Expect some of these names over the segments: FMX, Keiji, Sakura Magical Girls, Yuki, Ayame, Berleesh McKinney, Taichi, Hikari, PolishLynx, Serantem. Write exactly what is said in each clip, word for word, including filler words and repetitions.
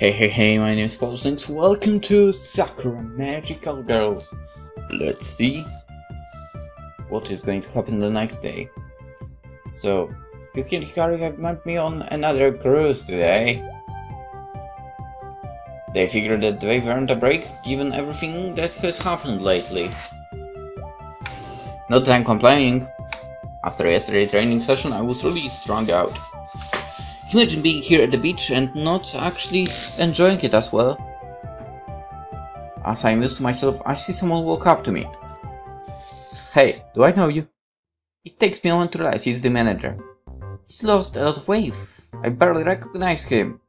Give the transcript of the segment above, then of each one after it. Hey hey hey, my name is PolishLynx, welcome to Sakura Magical Girls. Let's see what is going to happen the next day. So, Yuki and Hikari have met me on another cruise today. They figured that they weren't a break, given everything that has happened lately. Not that I'm complaining. After yesterday's training session, I was really strung out. Imagine being here at the beach and not actually enjoying it as well. As I mused to myself, I see someone walk up to me. Hey, do I know you? It takes me a moment to realize he's the manager. He's lost a lot of weight. I barely recognize him.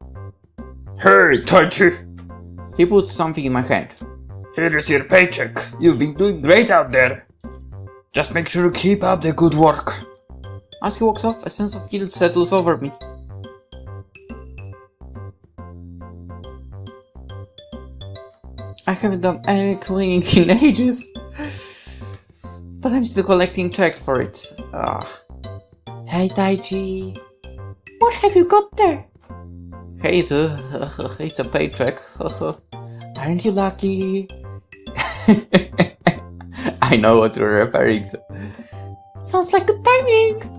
Hey, Taichi! He puts something in my hand. Here is your paycheck. You've been doing great out there. Just make sure to keep up the good work. As he walks off, a sense of guilt settles over me. I haven't done any cleaning in ages, but I'm still collecting checks for it. Ah. Hey Taichi, what have you got there? Hey too, it's a paycheck. Aren't you lucky? I know what you're referring to. Sounds like good timing.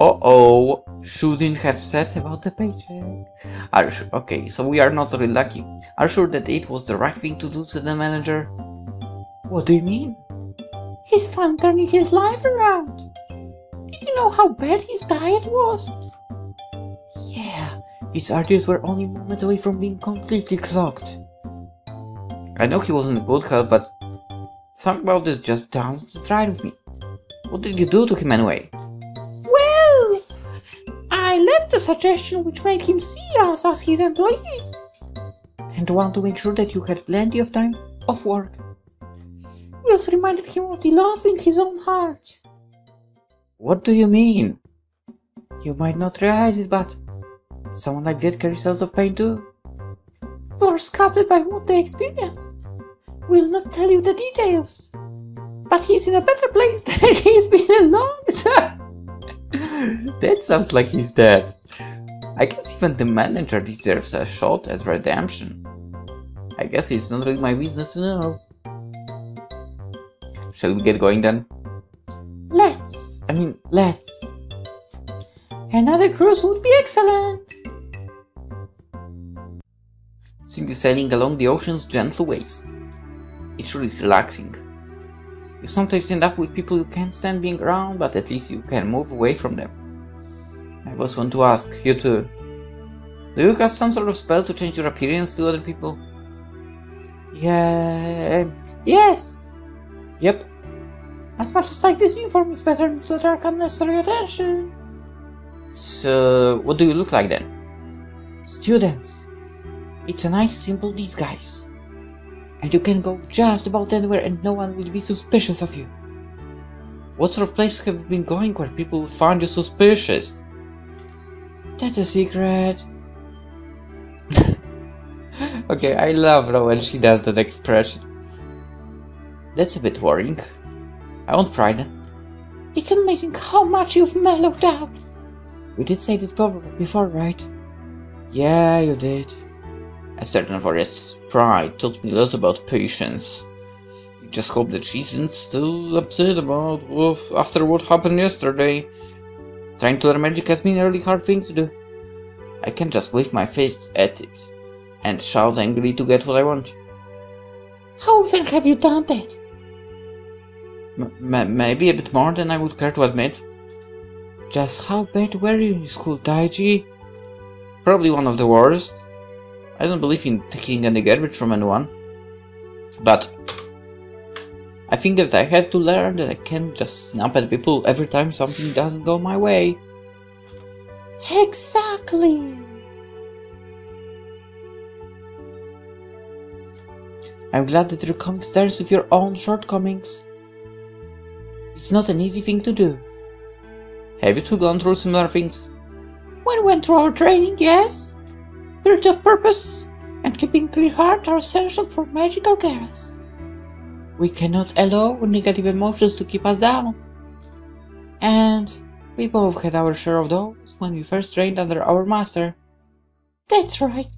Uh oh, shouldn't have said about the paycheck. Are sure? Okay, so we are not really lucky. Are sure that it was the right thing to do, said the manager. What do you mean? He's fun turning his life around. Did you know how bad his diet was? Yeah, his arteries were only moments away from being completely clogged. I know he wasn't in good health, but something about this just doesn't sit right with me. What did you do to him anyway? A suggestion which made him see us as his employees, and want to make sure that you had plenty of time off work. We also reminded him of the love in his own heart. What do you mean? You might not realize it, but someone like that carries a lot of pain too. People are sculpted by what they experience. We'll not tell you the details, but he's in a better place than he's been in a long time. That sounds like he's dead. I guess even the manager deserves a shot at redemption. I guess it's not really my business to know. Shall we get going then? Let's. I mean, let's. Another cruise would be excellent. Simply sailing along the ocean's gentle waves. It sure is relaxing. You sometimes end up with people you can't stand being around, but at least you can move away from them. I was want to ask, you too. Do you cast some sort of spell to change your appearance to other people? Yeah... yes! Yep. As much as like this uniform, it's better not to attract unnecessary attention. So, what do you look like then? Students. It's a nice simple disguise. And you can go just about anywhere and no one will be suspicious of you. What sort of places have you been going where people would find you suspicious? That's a secret. Okay, I love her when she does that expression. That's a bit worrying. I won't pry then. It's amazing how much you've mellowed out. We did say this before, right? Yeah, you did. A certain forest's pride taught me a lot about patience. I just hope that she isn't still upset about oof, after what happened yesterday. Trying to learn magic has been a really hard thing to do. I can't just wave my fists at it and shout angrily to get what I want. How often have you done that? M m maybe a bit more than I would care to admit. Just how bad were you in school, Taichi? Probably one of the worst. I don't believe in taking any garbage from anyone, but I think that I have to learn that I can't just snap at people every time something doesn't go my way. Exactly! I'm glad that you're coming to terms with your own shortcomings. It's not an easy thing to do. Have you two gone through similar things? When we went through our training, yes. Purity of purpose and keeping clear heart are essential for magical girls. We cannot allow negative emotions to keep us down. And we both had our share of those when we first trained under our master. That's right.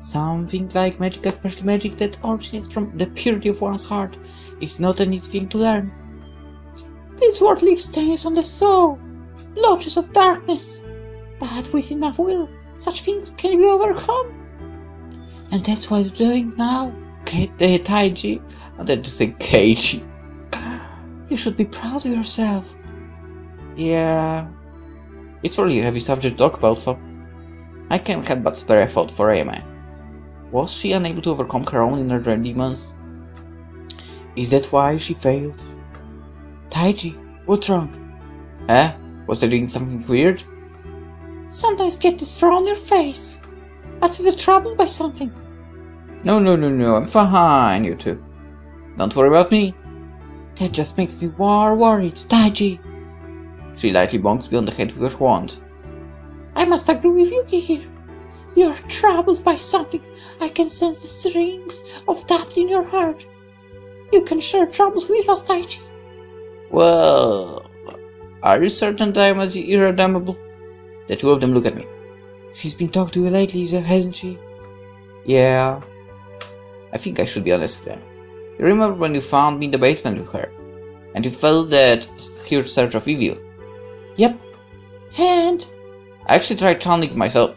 Something like magic, especially magic that originates from the purity of one's heart, is not an easy thing to learn. This world leaves stains on the soul, blotches of darkness, but with enough will, such things can be overcome. And that's what you're doing now, Taichi. I didn't say Keiji. You should be proud of yourself. Yeah, it's really a heavy subject to talk about, though. I can't help but spare a thought for Ayame. Was she unable to overcome her own inner demons? Is that why she failed? Taichi, what's wrong? Eh? Was I doing something weird? Sometimes get this thrown on your face, as if you're troubled by something. No, no, no, no, I'm fine, you two. Don't worry about me. That just makes me more worried, Taichi. She lightly bonks me on the head with her wand. I must agree with Yuki here. You're troubled by something. I can sense the strings of doubt in your heart. You can share troubles with us, Taichi. Well, are you certain that I'm as irredeemable? The two of them look at me. She's been talking to you lately, hasn't she? Yeah. I think I should be honest with her. You remember when you found me in the basement with her? And you felt that huge surge of evil? Yep. And? I actually tried channeling myself.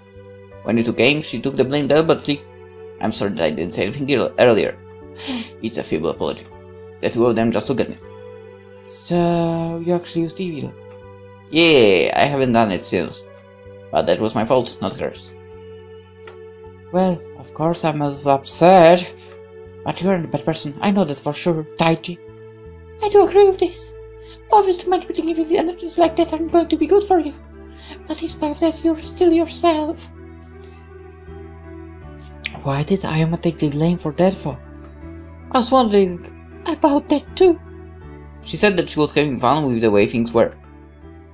When you took aim, she took the blame deliberately. I'm sorry that I didn't say anything earlier. It's a feeble apology. The two of them just look at me. So, you actually used evil? Yeah, I haven't done it since. But that was my fault, not hers. Well, of course I'm upset. But you aren't a bad person, I know that for sure, Taichi. I do agree with this. Obviously, manipulating evil energies like that aren't going to be good for you. But in spite of that, you're still yourself. Why did Ayama take the blame for that for? I was wondering about that too. She said that she was having fun with the way things were.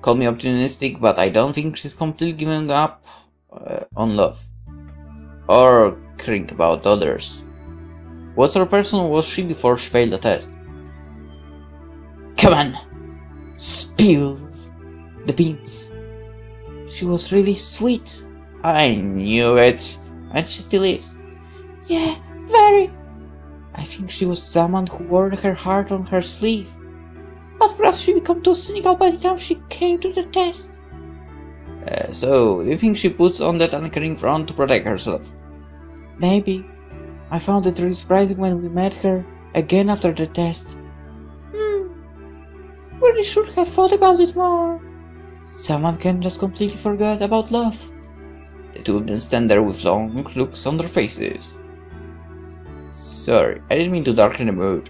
Call me optimistic, but I don't think she's completely giving up uh, on love. Or caring about others. What sort of person was she before she failed the test? Come on! Spill the beans! She was really sweet. I knew it. And she still is. Yeah, very. I think she was someone who wore her heart on her sleeve. But perhaps she became too cynical by the time she came to the test. Uh, so, do you think she puts on that uncaring front to protect herself? Maybe. I found it really surprising when we met her again after the test. Hmm. We really should have thought about it more. Someone can just completely forget about love. The two of them stand there with long looks on their faces. Sorry, I didn't mean to darken the mood,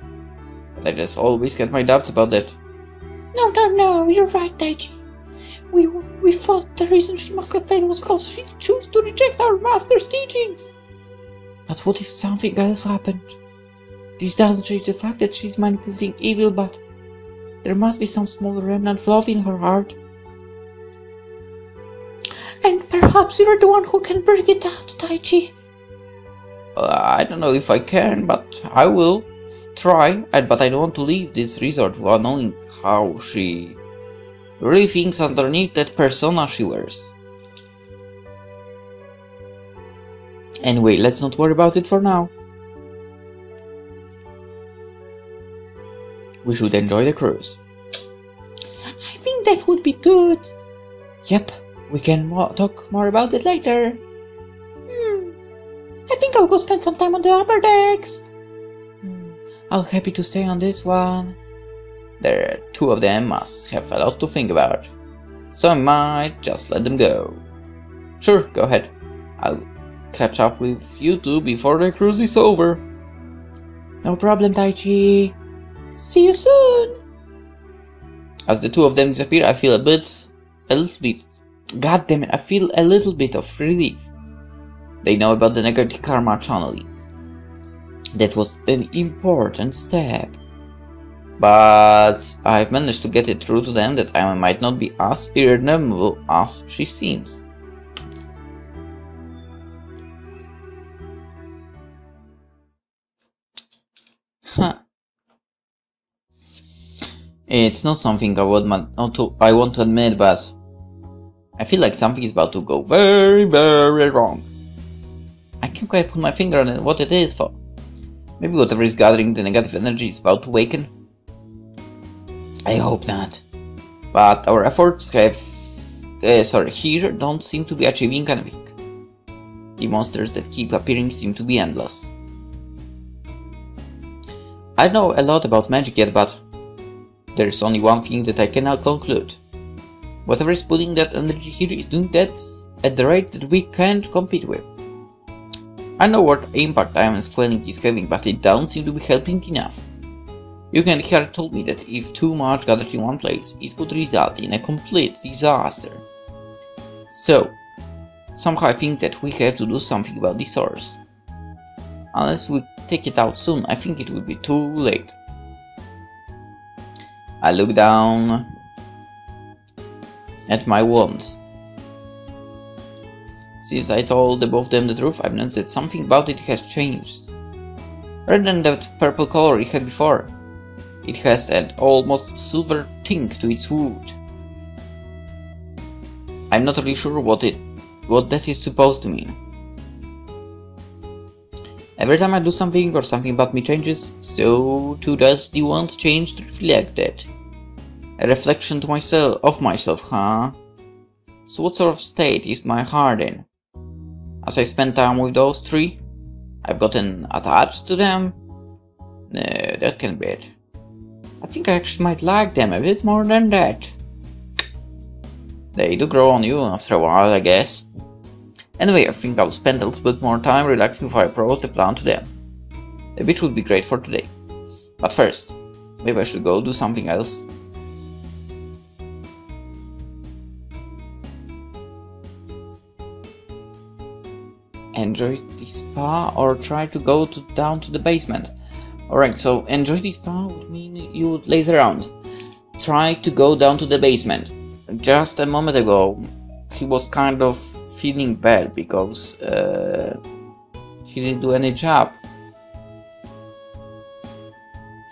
but I just always get my doubts about that. No, no, no, you're right, Taichi. We we thought the reason she must have failed was because she chose to reject our master's teachings. But what if something else happened? This doesn't change the fact that she's manipulating evil, but there must be some small remnant of love in her heart. Perhaps you're the one who can bring it out, Taichi. Uh, I don't know if I can, but I will try. But I don't want to leave this resort without knowing how she really thinks underneath that persona she wears. Anyway, let's not worry about it for now. We should enjoy the cruise. I think that would be good. Yep. We can mo talk more about it later. Hmm. I think I'll go spend some time on the upper decks. Hmm. I'll be happy to stay on this one. The two of them must have a lot to think about. So I might just let them go. Sure, go ahead. I'll catch up with you two before the cruise is over. No problem, Taichi. See you soon. As the two of them disappear, I feel a bit... a little bit... God damn it, I feel a little bit of relief. They know about the negative karma channeling. That was an important step. But I've managed to get it through to them that I might not be as irredeemable as she seems. Huh. It's not something I would not to, I want to admit, but... I feel like something is about to go very, very wrong. I can't quite put my finger on it, what it is for. Maybe whatever is gathering the negative energy is about to awaken. I hope not. But our efforts have... Uh, sorry, here don't seem to be achieving anything. The monsters that keep appearing seem to be endless. I know a lot about magic yet, but there is only one thing that I cannot conclude. Whatever is putting that energy here is doing that at the rate that we can't compete with. I know what impact I am explaining is having, but it doesn't seem to be helping enough. Yuki and Hikari told me that if too much gathered in one place, it would result in a complete disaster. So, somehow I think that we have to do something about the source. Unless we take it out soon, I think it will be too late. I look down at my wands. Since I told above them the truth, I've noticed that something about it has changed. Rather than that purple color it had before, it has an almost silver tint to its wood. I'm not really sure what it what that is supposed to mean. Every time I do something or something about me changes, so too does the wand change to reflect that. A reflection to myself of myself, huh? So what sort of state is my heart in? As I spend time with those three, I've gotten attached to them? No, that can't be it. I think I actually might like them a bit more than that. They do grow on you after a while, I guess. Anyway, I think I'll spend a little bit more time relaxing before I propose the plan to them. The beach would be great for today. But first, maybe I should go do something else. Enjoy the spa or try to go to, down to the basement. Alright, so enjoy the spa would mean you would laze around. Try to go down to the basement. Just a moment ago, he was kind of feeling bad because uh, he didn't do any job.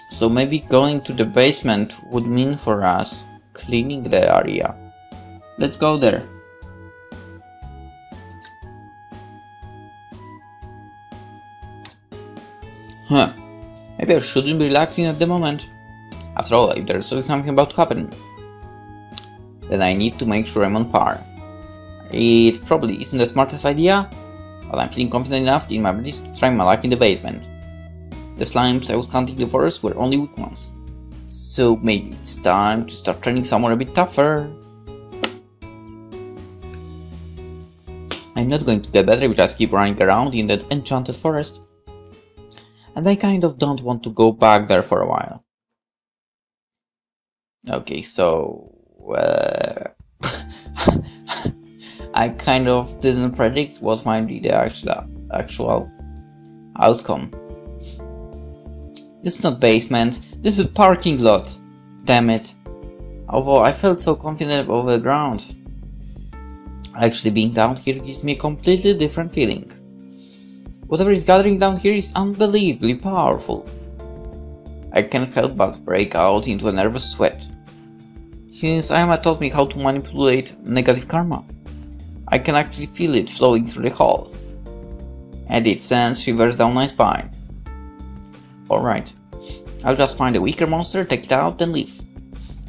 So maybe going to the basement would mean for us cleaning the area. Let's go there. Huh. Maybe I shouldn't be relaxing at the moment. After all, if there's something about to happen, then I need to make sure I'm on par. It probably isn't the smartest idea, but I'm feeling confident enough in my ability to try my luck in the basement. The slimes I was hunting the forest were only weak ones, so maybe it's time to start training somewhere a bit tougher. I'm not going to get better if I just keep running around in that enchanted forest. And I kind of don't want to go back there for a while. Okay, so... Uh, I kind of didn't predict what might be the actual, actual outcome. This is not basement, this is parking lot. Damn it. Although I felt so confident over the ground. Actually being down here gives me a completely different feeling. Whatever is gathering down here is unbelievably powerful. I can't help but break out into a nervous sweat. Since Ayame taught me how to manipulate negative karma, I can actually feel it flowing through the halls, and it sends shivers down my spine. Alright, I'll just find a weaker monster, take it out and leave.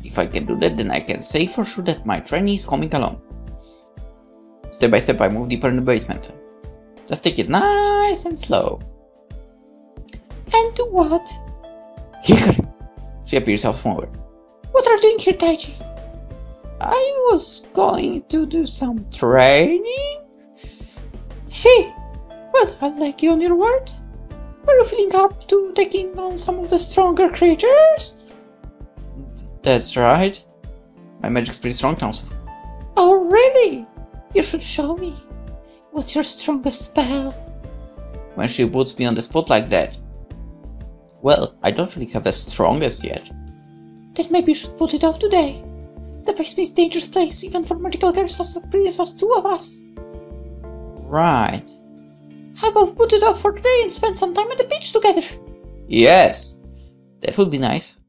If I can do that, then I can say for sure that my train is coming along. Step by step I move deeper in the basement. Just take it nice and slow. And do what? Hikari! She appears out from nowhere. What are you doing here, Taichi? I was going to do some training. See? Well, unlike you on your word. Were you feeling up to taking on some of the stronger creatures? That's right. My magic's pretty strong now, sir. Oh, really? You should show me. What's your strongest spell? When she puts me on the spot like that. Well, I don't really have the strongest yet. Then maybe you should put it off today. The basement is a dangerous place, even for magical girls as experienced as two of us. Right. How about put it off for today and spend some time at the beach together? Yes, that would be nice.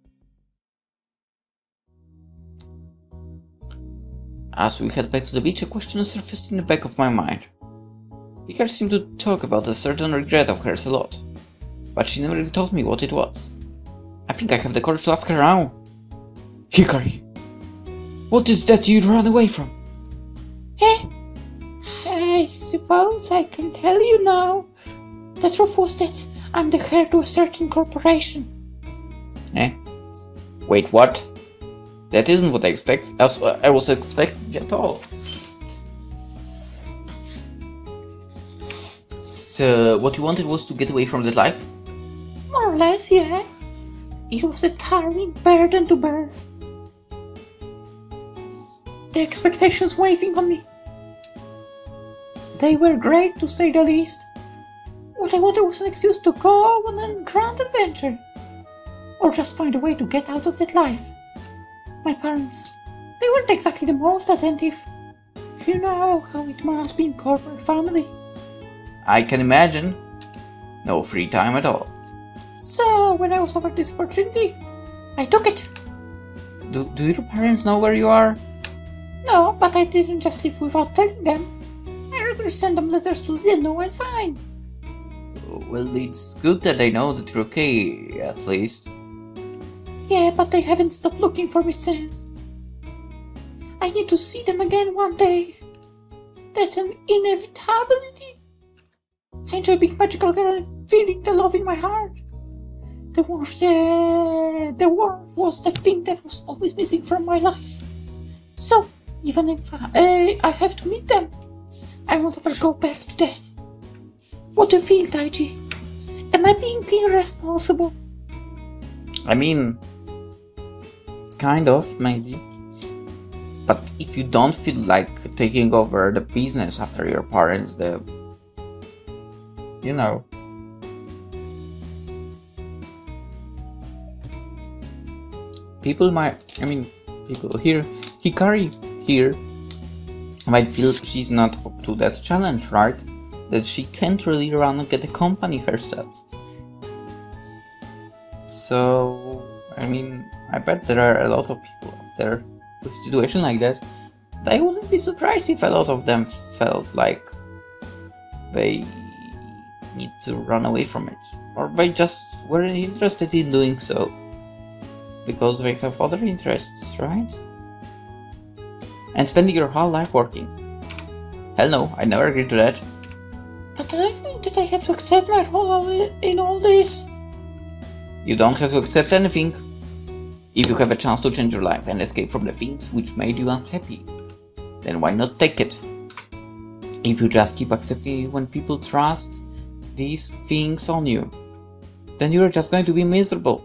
As we head back to the beach, a question surfaced in the back of my mind. Hikari seemed to talk about a certain regret of hers a lot, but she never really told me what it was. I think I have the courage to ask her now. Hikari, what is that you ran away from? Eh? I suppose I can tell you now. The truth was that I'm the heir to a certain corporation. Eh? Wait, what? That isn't what I expect. I was expecting at all. So, what you wanted was to get away from that life? More or less, yes. It was a tiring burden to bear. The expectations waving on me. They were great, to say the least. What I wanted was an excuse to go on a grand adventure, or just find a way to get out of that life. My parents, they weren't exactly the most attentive. You know how it must be in corporate family. I can imagine. No free time at all. So, when I was offered this opportunity, I took it. Do, do your parents know where you are? No, but I didn't just leave without telling them. I regularly send them letters to let them know I'm fine. Well, it's good that they know that you're okay, at least. Yeah, but they haven't stopped looking for me since. I need to see them again one day. That's an inevitability. I enjoy being magical girl and feeling the love in my heart. The warmth, yeah, the warmth was the thing that was always missing from my life. So, even if I, uh, I have to meet them, I won't ever go back to that. What do you feel, Taichi? Am I being irresponsible? I mean, kind of, maybe. But if you don't feel like taking over the business after your parents, the... you know. People might... I mean, people here... Hikari here might feel she's not up to that challenge, right? That she can't really run and get the company herself. So, I mean, I bet there are a lot of people out there with a situation like that. I wouldn't be surprised if a lot of them felt like they need to run away from it, or they just weren't interested in doing so, because they have other interests, right? And spending your whole life working. Hell no, I never agreed to that. But I think that I have to accept my role in all this. You don't have to accept anything, if you have a chance to change your life and escape from the things which made you unhappy. Then why not take it? If you just keep accepting it when people trust these things on you, then you're just going to be miserable.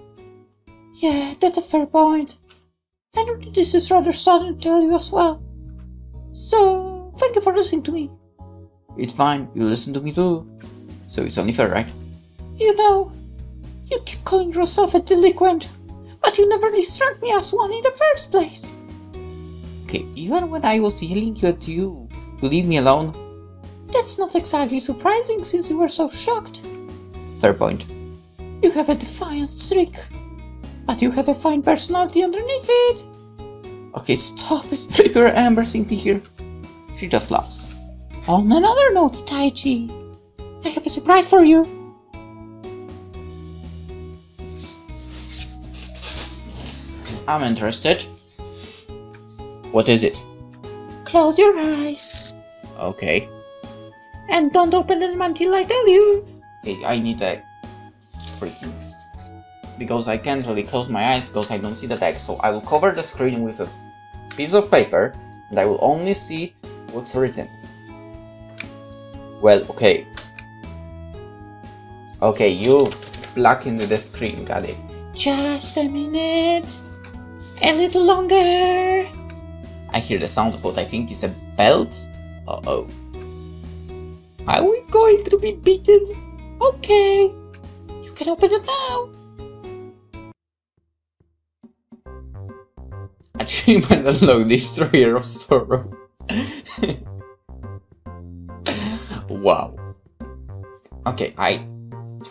Yeah, that's a fair point. I know that this is rather sudden to tell you as well. So, thank you for listening to me. It's fine, you listen to me too. So it's only fair, right? You know, you keep calling yourself a delinquent, but you never really struck me as one in the first place. Okay, even when I was yelling at you to leave me alone. That's not exactly surprising since you were so shocked. Fair point. You have a defiant streak, but you have a fine personality underneath it. Okay, stop it, you're embarrassing me here. She just laughs. On another note, Taichi, I have a surprise for you. I'm interested. What is it? Close your eyes. Okay. And don't open them until I tell you. I need a freaking... because I can't really close my eyes because I don't see the text, so I will cover the screen with a piece of paper and I will only see what's written. Well, okay. Okay, you plug into the screen, got it. Just a minute. A little longer. I hear the sound of what I think is a belt. Uh-oh. Are we going to be beaten? Okay. You can open it now. Achievement unlocked, Destroyer of Sorrow. Wow. Okay, I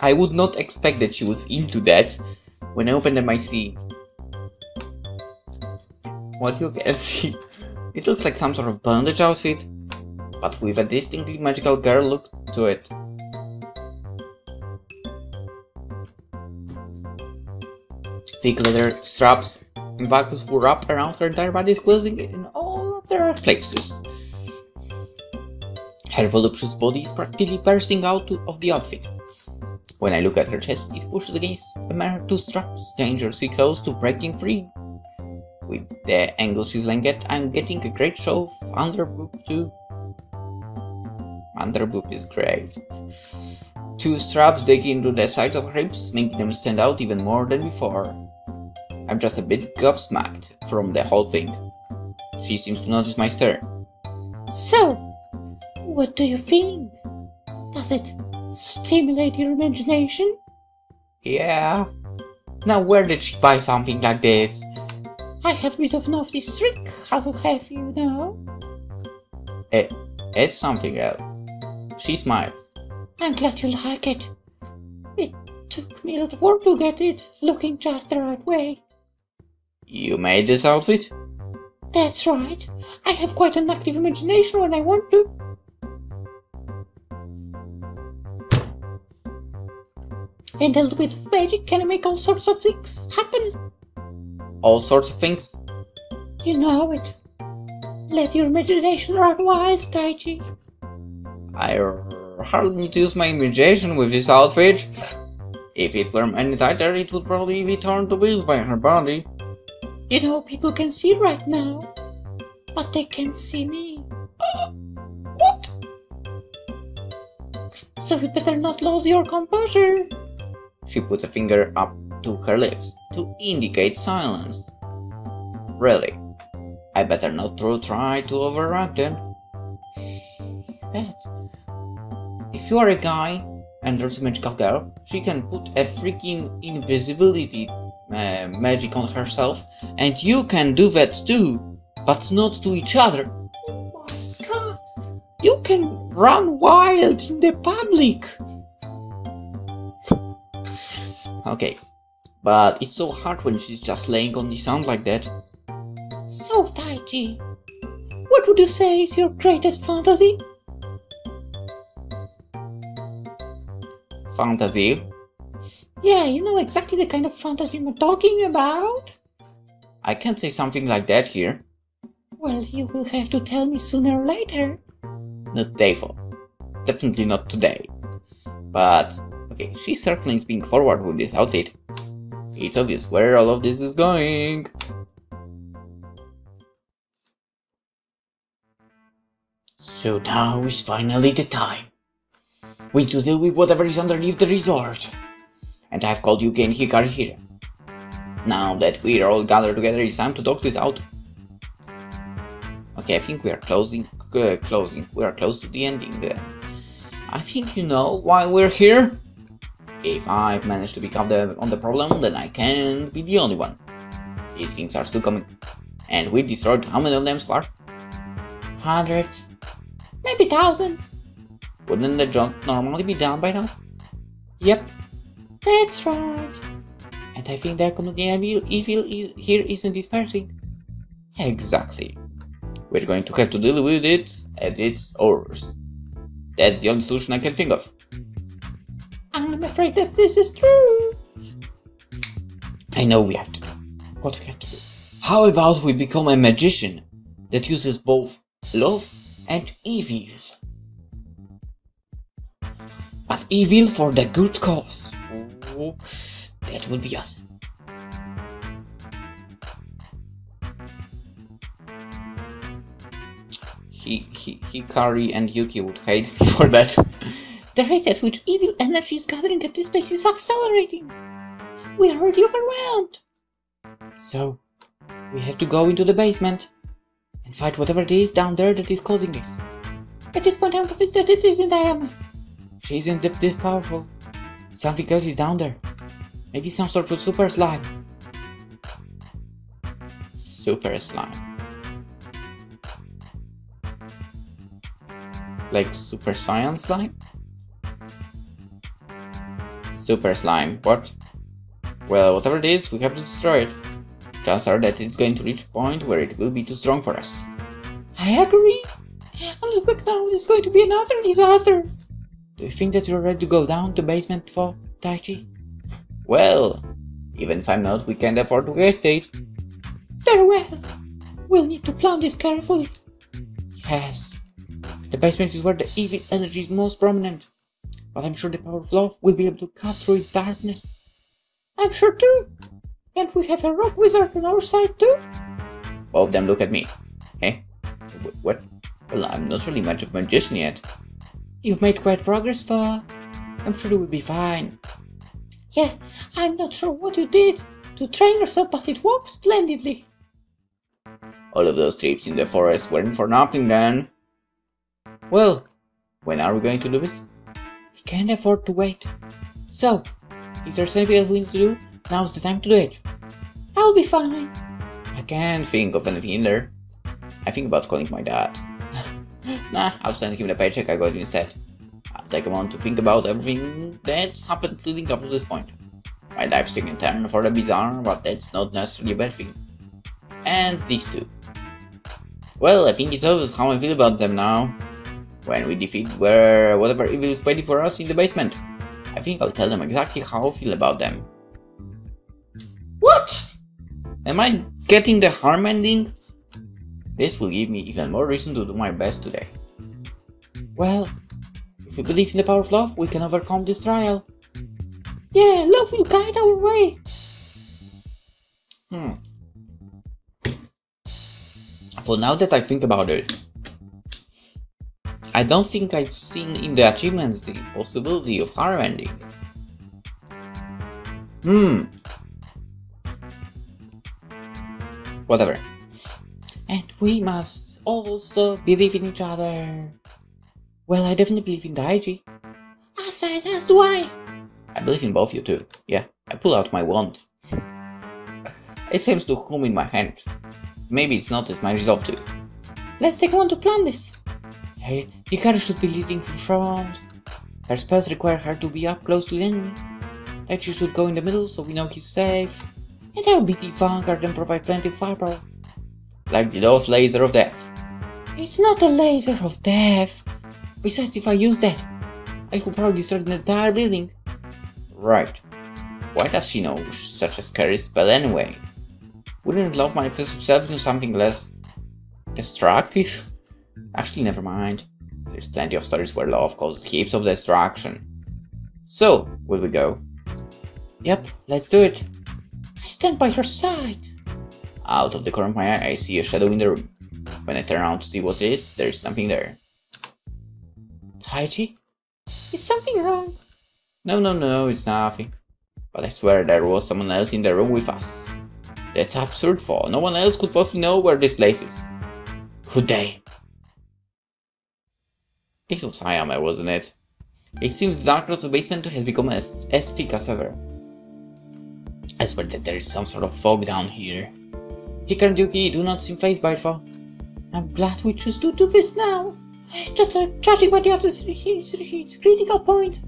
I would not expect that she was into that. When I open them I see... what you can see. It looks like some sort of bandage outfit. but with a distinctly magical girl look to it. Thick leather straps and buckles were wrapped around her entire body, squeezing in all of their places. Her voluptuous body is practically bursting out of the outfit. When I look at her chest, it pushes against a mere two straps, dangerously close to breaking free. With the angle she's lying at, I'm getting a great show of underboob too. Underboob is great. Two straps digging into the sides of her hips, making them stand out even more than before. I'm just a bit gobsmacked from the whole thing. She seems to notice my stare. So, what do you think? Does it stimulate your imagination? Yeah. Now where did she buy something like this? I have a bit of novice trick, how to have you know. It, it's something else. She smiles. I'm glad you like it. It took me a lot of work to get it, looking just the right way. You made this outfit? That's right. I have quite an active imagination when I want to. And a little bit of magic can make all sorts of things happen. All sorts of things? You know it. Let your imagination run wild, Taichi. I hardly need to use my imagination with this outfit. If it were any tighter, it would probably be torn to bits by her body. You know, people can see right now, but they can't see me. Uh, what? So you better not lose your composure. She puts a finger up to her lips to indicate silence. Really, I better not try to overreact then. That's... If you are a guy and there's a magical girl, she can put a freaking invisibility uh, magic on herself, and you can do that too, but not to each other. Oh my god! You can run wild in the public! Okay. But it's so hard when she's just laying on the sound like that. So, Taichi, what would you say is your greatest fantasy? Fantasy? Yeah, you know exactly the kind of fantasy we're talking about. I can't say something like that here. Well, you will have to tell me sooner or later. Not today, for. Definitely not today. But, okay, she's certainly being forward with this outfit. It's obvious where all of this is going. So now is finally the time. We to deal with whatever is underneath the resort. And I've called Yuki and Hikari here. Now that we're all gathered together, it's time to talk this out. Okay, I think we are closing, uh, closing. We are close to the ending. Uh, I think you know why we're here. If I've managed to pick up the, on the problem, then I can't be the only one. These things are still coming. And we destroyed how many of them so far? Hundreds? Maybe thousands? Wouldn't the job normally be done by now? Yep. That's right. And I think the community evil is, here isn't dispersing. Exactly. We're going to have to deal with it at its source. That's the only solution I can think of. I'm afraid that this is true. I know we have to do. What we have to do. How about we become a magician that uses both love and evil? But evil for the good cause. Oh, that would be us. He, he, Hikari and Yuki would hate me for that. The rate at which evil energy is gathering at this place is accelerating. We are already overwhelmed. So, we have to go into the basement and fight whatever it is down there that is causing this. At this point, I'm convinced that it isn't Ayame. She isn't this powerful. Something else is down there. Maybe some sort of super slime. Super slime. Like super science slime? Super slime, what? Well, whatever it is, we have to destroy it. Chances are that it's going to reach a point where it will be too strong for us. I agree! I'm just quick down, it's going to be another disaster. Do you think that you're ready to go down to basement four, Taichi? Well, even if I'm not, we can't afford to waste it. Very well. We'll need to plan this carefully. Yes. The basement is where the evil energy is most prominent. But I'm sure the power of love will be able to cut through its darkness. I'm sure too. And we have a rock wizard on our side too. Both of them look at me. Eh? What? Well, I'm not really much of a magician yet. You've made quite progress, but I'm sure you will be fine. Yeah, I'm not sure what you did to train yourself, but it worked splendidly. All of those trips in the forest weren't for nothing then. Well, when are we going to do this? We can't afford to wait. So, if there's anything else we need to do, now's the time to do it. I'll be fine. I can't think of anything in there. I think about calling my dad. Nah, I'll send him the paycheck I got instead. I'll take a moment to think about everything that's happened leading up to this point. My life's taking a turn for the bizarre, but that's not necessarily a bad thing. And these two. Well, I think it's obvious how I feel about them now. When we defeat where whatever evil is waiting for us in the basement, I think I'll tell them exactly how I feel about them. What? Am I getting the harm ending? This will give me even more reason to do my best today. Well, if we believe in the power of love, we can overcome this trial. Yeah, love will guide our way. Hmm. For now that I think about it, I don't think I've seen in the achievements the possibility of harm ending. Hmm. Whatever. And we must also believe in each other. Well, I definitely believe in Taichi. I said, as do I. I believe in both you too. Yeah, I pull out my wand. It seems to hum in my hand. Maybe it's not as my resolve to. Let's take one to plan this. Hey, Hikari should be leading from front. Her spells require her to be up close to the enemy. Taichi should go in the middle so we know he's safe. And I'll be the vanguard and provide plenty of firepower. Like the old laser of death. It's not a laser of death. Besides, if I use that, I could probably destroy the entire building. Right. Why does she know such a scary spell anyway? Wouldn't love manifest itself into something less destructive? Actually, never mind. There's plenty of stories where love causes heaps of destruction. So, will we go? Yep, let's do it. I stand by your side. Out of the corner of my eye, I see a shadow in the room. When I turn around to see what it is, there's something there. Taichi? Is something wrong? No, no, no, no, it's nothing. But I swear there was someone else in the room with us. That's absurd, for no one else could possibly know where this place is. Could they? It was Ayame, wasn't it? It seems the darkness of the basement has become as, as thick as ever. I swear that there is some sort of fog down here. Hikari and Yuki do not seem phased by it, though. I'm glad we choose to do this now. Just uh, judging by the atmosphere here is its critical point.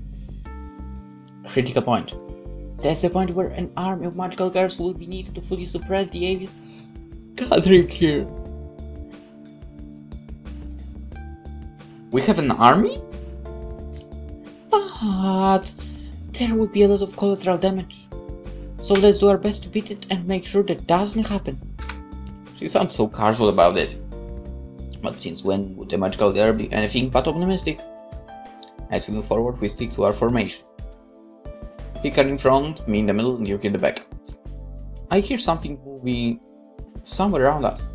Critical point. That's the point where an army of magical girls will be needed to fully suppress the evil gathering here. We have an army? But there will be a lot of collateral damage. So let's do our best to beat it and make sure that doesn't happen. She sounds so casual about it. But since when would the magical girl be anything but optimistic? As we move forward, we stick to our formation. Hikari in front, me in the middle, and Yuki in the back. I hear something moving somewhere around us.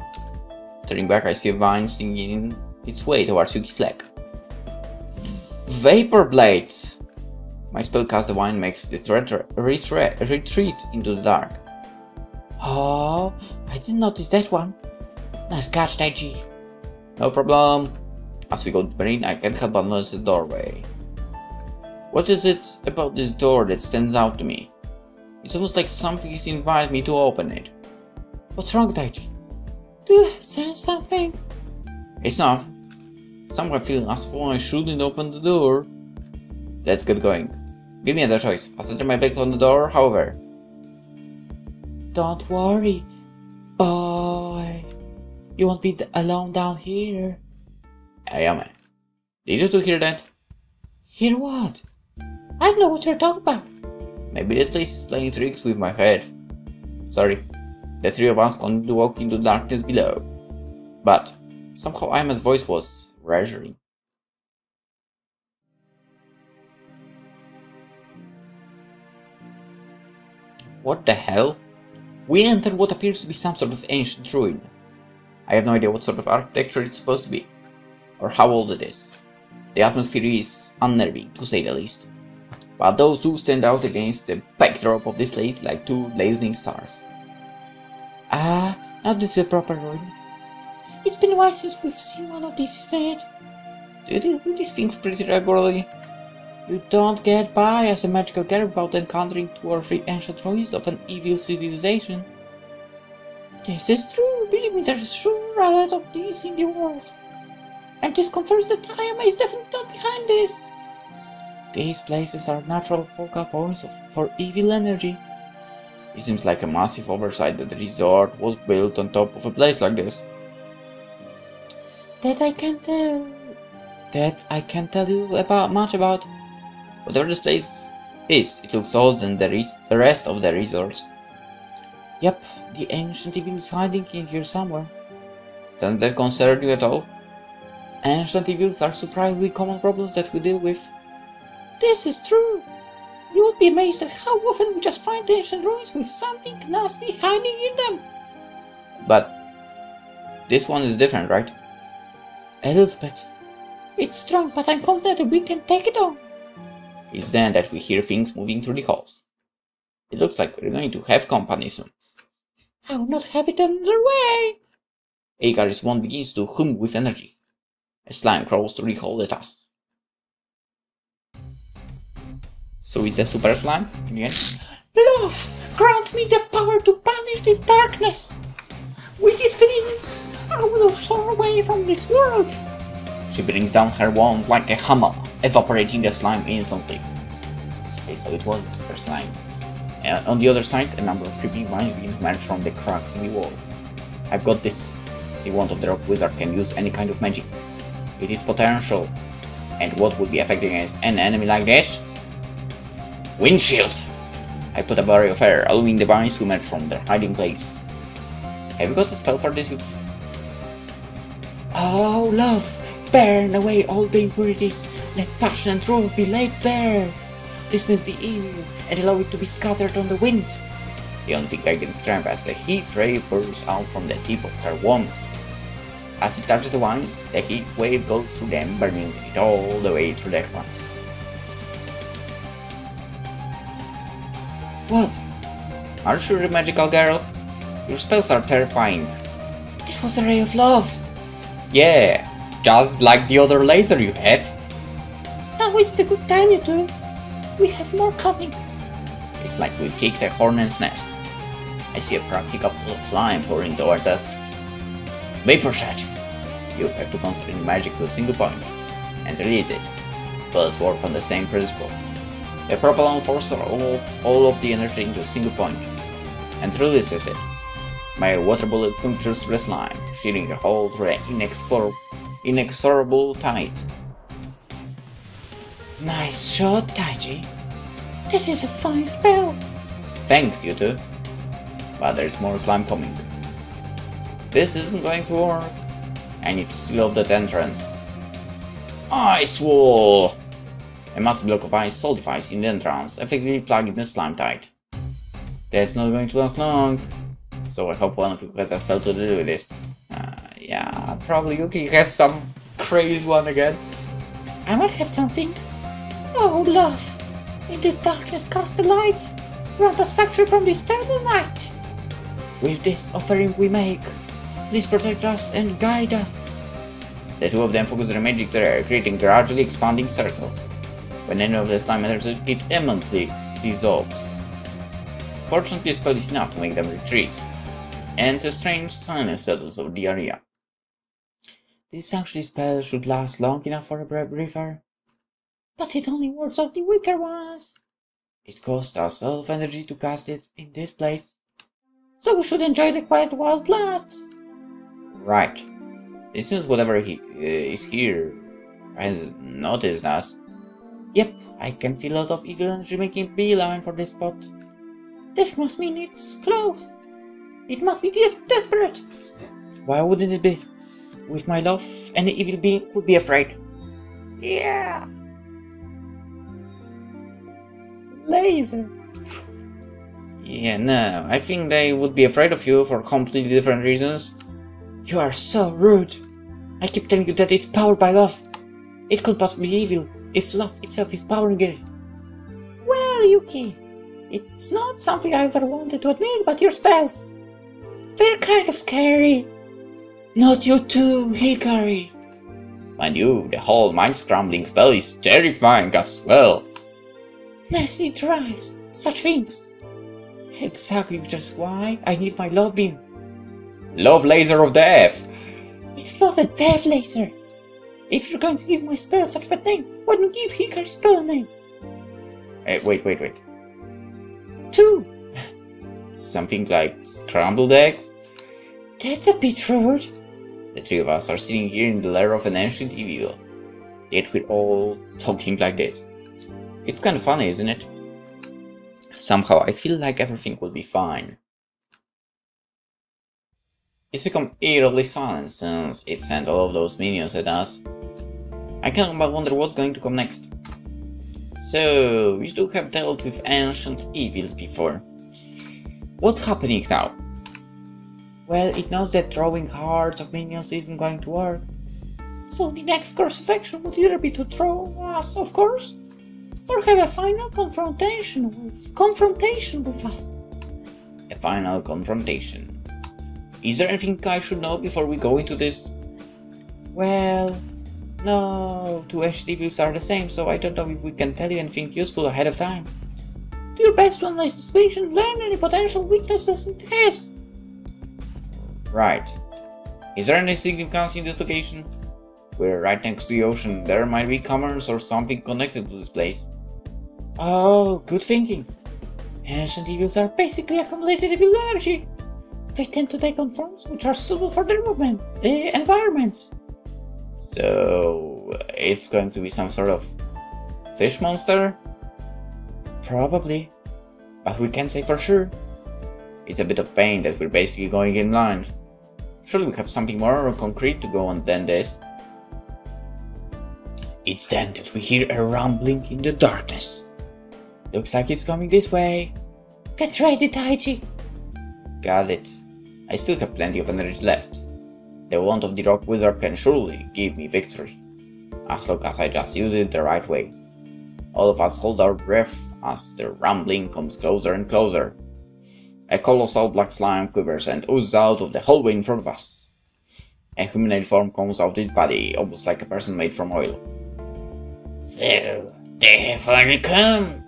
Turning back, I see a vine singing its way towards Yuki's leg. Vapor blades! My spell cast the wine makes the traitor retreat into the dark. Oh, I didn't notice that one. Nice catch, Taichi. No problem. As we go to the marine, I can't help but notice the doorway. What is it about this door that stands out to me? It's almost like something is inviting me to open it. What's wrong, Taichi? Do you sense something? It's not. Someone feeling as though I shouldn't open the door. Let's get going. Give me another choice. I'll center my back on the door, however. Don't worry, boy. You won't be alone down here. Ayame. Did you two hear that? Hear what? I don't know what you're talking about. Maybe this place is playing tricks with my head. Sorry. The three of us continued to walk into the darkness below. But somehow Ayame's voice was reassuring. What the hell? We entered what appears to be some sort of ancient ruin. I have no idea what sort of architecture it's supposed to be, or how old it is. The atmosphere is unnerving, to say the least. But those two stand out against the backdrop of this place like two blazing stars. Ah, now this is a proper ruin. It's been a while since we've seen one of these, he said. Do you deal with these things pretty regularly? You don't get by as a magical girl without encountering two or three ancient ruins of an evil civilization. This is true, believe me, there's sure a lot of these in the world. And this confirms that Ayame is definitely not behind this. These places are natural focal points for evil energy. It seems like a massive oversight that the resort was built on top of a place like this. That I can't tell... That I can't tell you about much about. Whatever this place is, it looks older than the rest of the resort. Yep, the ancient evil is hiding in here somewhere. Doesn't that concern you at all? Ancient evils are surprisingly common problems that we deal with. This is true! You would be amazed at how often we just find ancient ruins with something nasty hiding in them! But this one is different, right? A little bit. It's strong, but I'm confident that we can take it on. It's then that we hear things moving through the halls. It looks like we're going to have company soon. I will not have it another way! Hikari's wand begins to hum with energy. A slime crawls through the hole at us. So it's a super slime? Yes. Love! Grant me the power to banish this darkness! With these feelings, I will soar away from this world! She brings down her wand like a hammer, evaporating the slime instantly. Okay, so it was the super slime. Uh, on the other side, a number of creepy vines begin to emerge from the cracks in the wall. I've got this. The wand of the rock wizard can use any kind of magic. It is potential. And what would be effective against an enemy like this? Windshield! I put a barrier of air, allowing the vines to emerge from their hiding place. Have you got a spell for this, Yuki? Oh, love! Burn away all the impurities! Let passion and truth be laid bare! Dismiss the evil and allow it to be scattered on the wind! The only thing I can describe as a heat ray bursts out from the tip of her wand. As it touches the vines, the heat wave goes through them, burning it all the way through their cracks. What? Are you sure, magical girl? Your spells are terrifying. That was a ray of love! Yeah, just like the other laser you have. Now is the good time, you two. We have more coming. It's like we've kicked a hornet's nest. I see a practical slime pouring towards us. Vapor shot! You have to concentrate magic to a single point and release it. Bullets work on the same principle. The propellant forces all of, all of the energy into a single point and releases it. My water bullet punctures through the slime, shearing a hole through an inexorable tide. Nice shot, Taichi. That is a fine spell. Thanks, you two. But there's more slime coming. This isn't going to work. I need to seal off that entrance. Ice wall! A massive block of ice solidifies in the entrance, effectively plugging the slime tight. That's not going to last long. So I hope one of you has a spell to do with this. Uh, yeah, probably Yuki has some crazy one again. I might have something. Oh, love! In this darkness cast the light! Grant us sanctuary from this terrible night! With this offering we make, please protect us and guide us! The two of them focus their magic there, creating a gradually expanding circle. When any of the slime enters it, it immediately dissolves. Fortunately, a spell is enough to make them retreat, and a strange silence settles over the area. This sanctuary spell should last long enough for a brave river, but it only wards off the weaker ones. It costs us all of energy to cast it in this place, so we should enjoy the quiet while it lasts. Right. It seems whatever he uh, is here has noticed us. Yep, I can feel a lot of evil energy making beeline for this spot. That must mean it's close. It must be des desperate. Why wouldn't it be? With my love, any evil being would be afraid. Yeah. Laser. Yeah, no, I think they would be afraid of you for completely different reasons. You are so rude. I keep telling you that it's powered by love. It could possibly be evil if love itself is powering it. Well, Yuki, it's not something I ever wanted to admit, but your spells, they're kind of scary. Not you too, Hikari. Mind you, the whole mind-scrambling spell is terrifying as well. Nasty drives, such things. Exactly, just why I need my love beam. Love laser of death. It's not a death laser. If you're going to give my spell such a bad name, why don't you give Hikari's spell a name? Uh, wait, wait, wait. Two. Something like scrambled eggs? That's a bit rude. The three of us are sitting here in the lair of an ancient evil. Yet we're all talking like this. It's kind of funny, isn't it? Somehow I feel like everything will be fine. It's become eerily silent since it sent all of those minions at us. I can't but wonder what's going to come next. So, we do have dealt with ancient evils before. What's happening now? Well, it knows that drawing hearts of minions isn't going to work. So the next course of action would either be to throw us, of course, or have a final confrontation with... confrontation with us. A final confrontation. Is there anything I should know before we go into this? Well, no, two ancient evils are the same, so I don't know if we can tell you anything useful ahead of time. Do your best to analyze the situation, learn any potential weaknesses it has. Right. Is there any significance in this location? We're right next to the ocean, there might be commerce or something connected to this place. Oh, good thinking. Ancient evils are basically accumulated evil energy. They tend to take on forms which are suitable for their movement, uh, environments. So, it's going to be some sort of fish monster? Probably, but we can't say for sure. It's a bit of pain that we're basically going in blind. Surely we have something more concrete to go on than this. It's then that we hear a rumbling in the darkness. Looks like it's coming this way. Get ready, Taichi. Got it. I still have plenty of energy left. The wand of the rock wizard can surely give me victory, as long as I just use it the right way. All of us hold our breath as the rumbling comes closer and closer. A colossal black slime quivers and oozes out of the hallway in front of us. A humanoid form comes out of its body, almost like a person made from oil. So, they have finally come!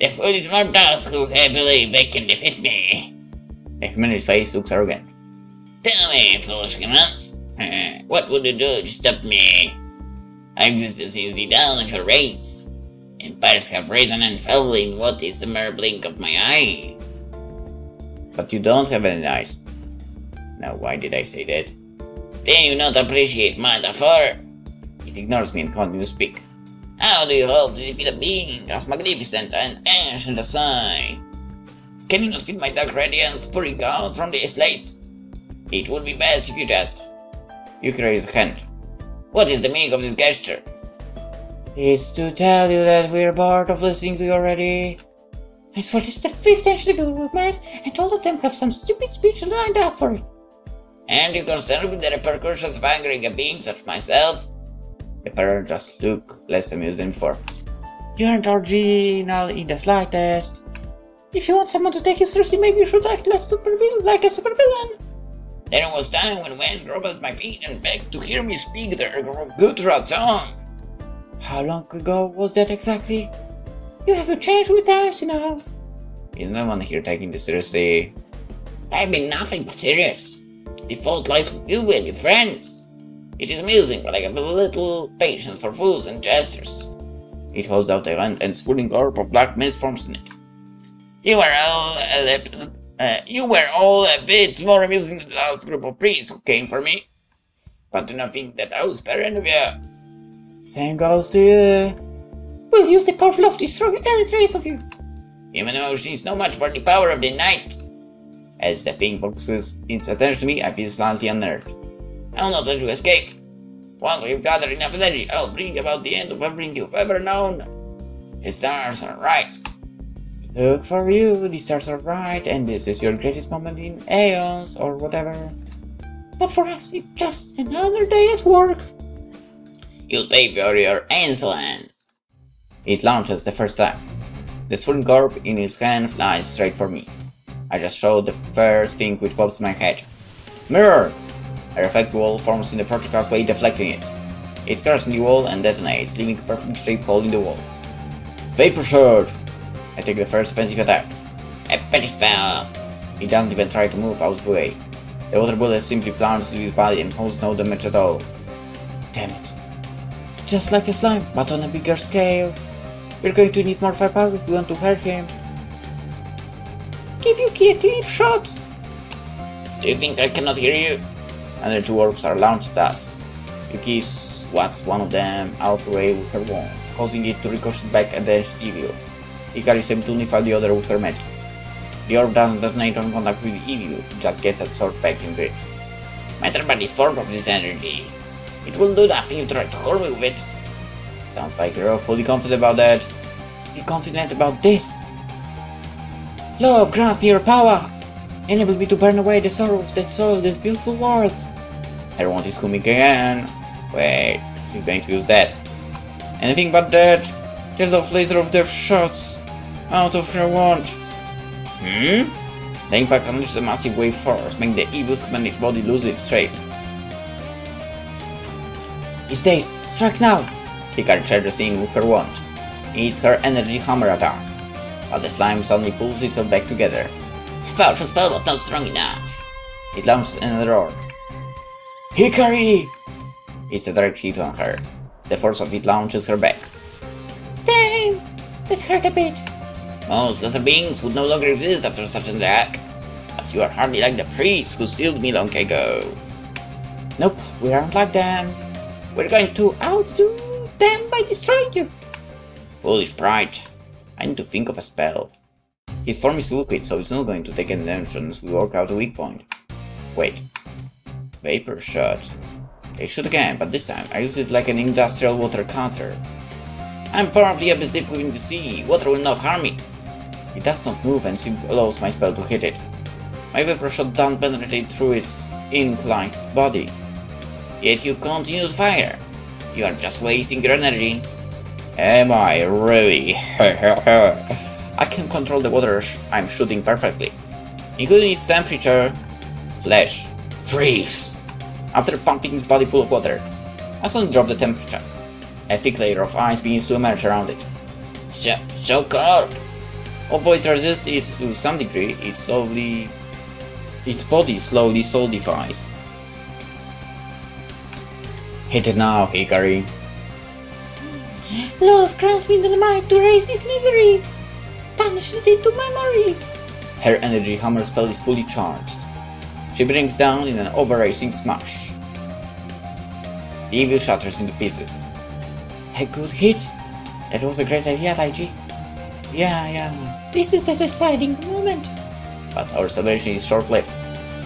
The foolish mortals who believe they can defeat me! A humanoid's face looks arrogant. Tell me, foolish humans, what would you do to stop me? I existed since the dawn of your race. Empires have risen and fell in what is a mere blink of my eye. But you don't have any eyes. Now, why did I say that? Then you not appreciate metaphor. It ignores me and continues to speak. How do you hope to defeat a being as magnificent and ancient as I? Can you not feel my dark radiance pouring out from this place? It would be best if you just... Yuki raised his hand. What is the meaning of this gesture? It's to tell you that we're bored of listening to you already. I swear this is the fifth ancient evil we've met, and all of them have some stupid speech lined up for it. And you're concerned with the repercussions of angering a being such as myself? The pair just look less amused than before. You aren't original in the slightest. If you want someone to take you seriously, maybe you should act less supervillain, like a supervillain. There was time when men dropped at my feet and begged to hear me speak their guttural tongue. How long ago was that exactly? You have to change with times, you know. Isn't no one here taking this seriously? I've been nothing but serious. The fault lies with you and your friends. It is amusing, but I have a little patience for fools and jesters. It holds out a hand and swirling orb of black mist forms in it. You were all a little, uh, you were all a bit more amusing than the last group of priests who came for me. But do not think that I will spare any of you. Same goes to you. We'll use the powerful of destroying any trace of you. Human emotion is no match for the power of the night. As the thing focuses its attention to me, I feel slightly unnerved. I will not let you escape. Once I have gathered enough energy, I will bring about the end of everything you have ever known. The stars are right. Look for you, the stars are right, and this is your greatest moment in aeons, or whatever. But for us, it's just another day at work. You'll pay for your insolence. It launches the first time. The swirling orb in its hand flies straight for me. I just showed the first thing which pops my head. Mirror! A reflective wall forms in the projectile's way, deflecting it. It crashes in the wall and detonates, leaving a perfect shaped hole in the wall. Vapor Shard! I take the first offensive attack. A petty spell! He doesn't even try to move out of the way. The water bullet simply plunges through his body and poses no damage at all. Damn it. It's just like a slime, but on a bigger scale. We're going to need more firepower if we want to hurt him. Give Yuki a clean shot! Do you think I cannot hear you? Another two orbs are launched at us. Yuki swats one of them out of the way with her wand, causing it to ricochet back at the Evil. Hikari seems to unify the other with her magic. The orb doesn't detonate on contact with the Evil, it just gets absorbed back in grit. My turban is formed of this energy. It will do nothing if you try to harm me with it. Sounds like you're fully confident about that. Be confident about this. Love, grant me your power. Enable me to burn away the sorrows that soil this beautiful world. Everyone is coming again. Wait, she's going to use that. Anything but that. The love laser of death shots out of her wand. Hmm? The impact unleashes a massive wave force, making the Evil's human body lose its shape. He's dazed. Strike now! Hikari charges in with her wand. It's her energy hammer attack. But the slime suddenly pulls itself back together. Powerful spell, but not strong enough. It launches another orb. Hikari! It's a direct hit on her. The force of it launches her back. Damn! That hurt a bit. Most lesser beings would no longer exist after such an attack. But you are hardly like the priests who sealed me long ago. Nope, we aren't like them. We're going to outdo them by destroying you. Foolish pride. I need to think of a spell. His form is liquid, so it's not going to take any damage unless we work out a weak point. Wait. Vapor shot. They shoot again, but this time I use it like an industrial water counter. I'm part of the abyss deep within the sea. Water will not harm me. It does not move and simply allows my spell to hit it. My vapor shot doesn't penetrate through its inclined body. Yet you continue to fire. You are just wasting your energy. Am I really? I can control the water I'm shooting perfectly, including its temperature. Flash. Freeze! After pumping its body full of water, I suddenly drop the temperature. A thick layer of ice begins to emerge around it. So, so cold! Although it resists it to some degree, it slowly... its body slowly solidifies. Hit it now, Hikari. Love, grant me the might to raise this misery! Punish it into memory! Her energy hammer spell is fully charged. She brings down in an over-racing smash. The Evil shatters into pieces. A good hit! That was a great idea, Taichi. Yeah, yeah. This is the deciding moment. But our salvation is short-lived.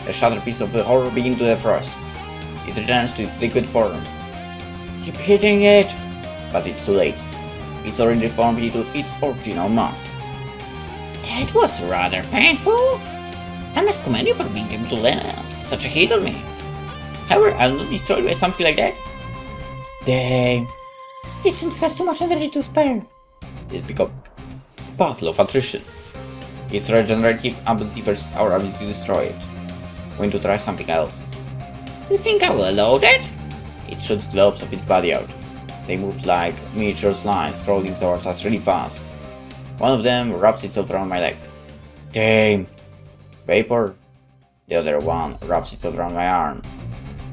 The shattered piece of the horror begins to defrost. It returns to its liquid form. Keep hitting it! But it's too late. It's already formed into its original mass. That was rather painful. I must commend you for being able to land such a hit on me. However, I'll not be destroyed by something like that. Dang. It simply has too much energy to spare. This becomes a battle of attrition. Its regenerative ability versus our ability to destroy it. I'm going to try something else. Do you think I will allow that? It shoots globes of its body out. They move like miniature slimes, crawling towards us really fast. One of them wraps itself around my leg. Damn! Vapor. The other one wraps itself around my arm.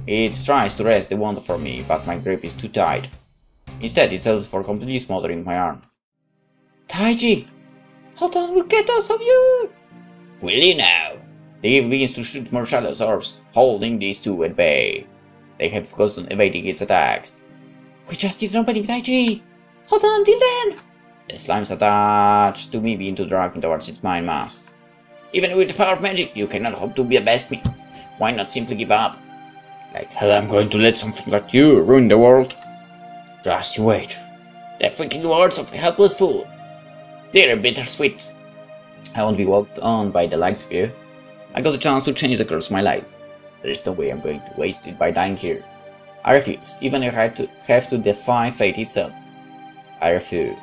It tries to wrest the wand from me, but my grip is too tight. Instead, it settles for completely smothering my arm. Taichi! Hold on, we'll get us of you! Will you now? The game begins to shoot more shadow orbs, holding these two at bay. They kept close on evading its attacks. We just did not believe Taichi! Hold on till then! The slimes attached to me begin to drag me towards its mind mass. Even with the power of magic, you cannot hope to be the best me. Why not simply give up? Like hell, I'm going to let something like you ruin the world. Just wait. The freaking words of a helpless fool. They're bittersweet. I won't be walked on by the light sphere. I got the chance to change the course of my life. There is no way I'm going to waste it by dying here. I refuse, even if I have to, have to defy fate itself. I refuse.